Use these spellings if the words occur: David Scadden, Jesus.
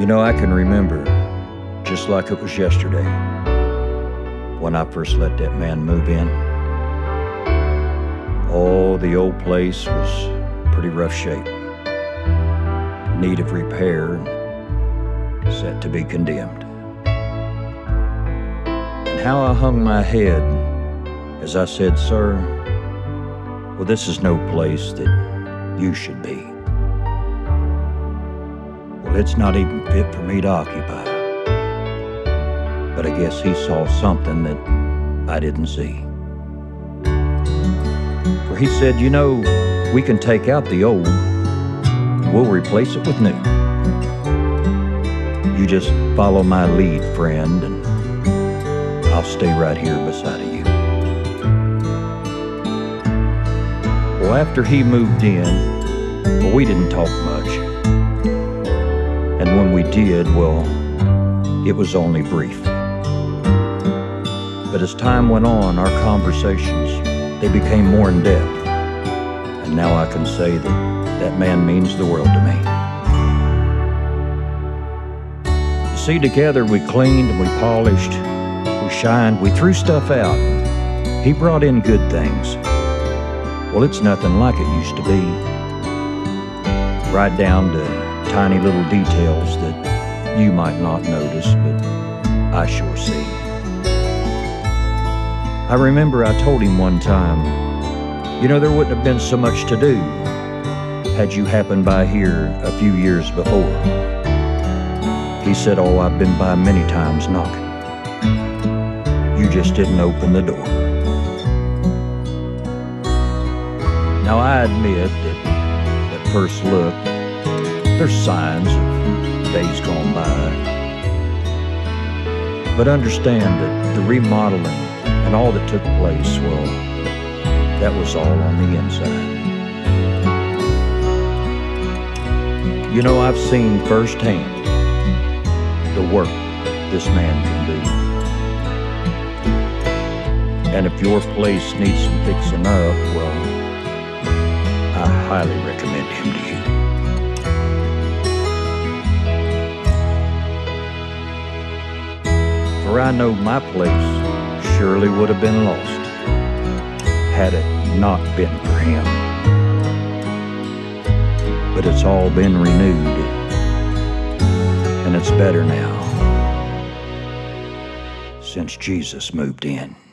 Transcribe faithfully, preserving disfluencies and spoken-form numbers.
You know, I can remember, just like it was yesterday, when I first let that man move in. Oh, the old place was pretty rough shape, need of repair, and set to be condemned. And how I hung my head as I said, "Sir, well, this is no place that you should be. Well, it's not even fit for me to occupy." But I guess he saw something that I didn't see. For he said, "You know, we can take out the old, and we'll replace it with new. You just follow my lead, friend, and I'll stay right here beside you." Well, after he moved in, well, we didn't talk much. And when we did, well, it was only brief. But as time went on, our conversations, they became more in-depth. And now I can say that that man means the world to me. You see, together we cleaned and we polished, we shined, we threw stuff out. He brought in good things. Well, it's nothing like it used to be. Right down to tiny little details that you might not notice, but I sure see. I remember I told him one time, "You know, there wouldn't have been so much to do had you happened by here a few years before." He said, "Oh, I've been by many times knocking. You just didn't open the door." Now, I admit that at first look, there's signs of days gone by. But understand that the remodeling and all that took place, well, that was all on the inside. You know, I've seen firsthand the work this man can do. And if your place needs some fixing up, well, I highly recommend him to you. For I know my place surely would have been lost had it not been for him. But it's all been renewed, and it's better now since Jesus moved in.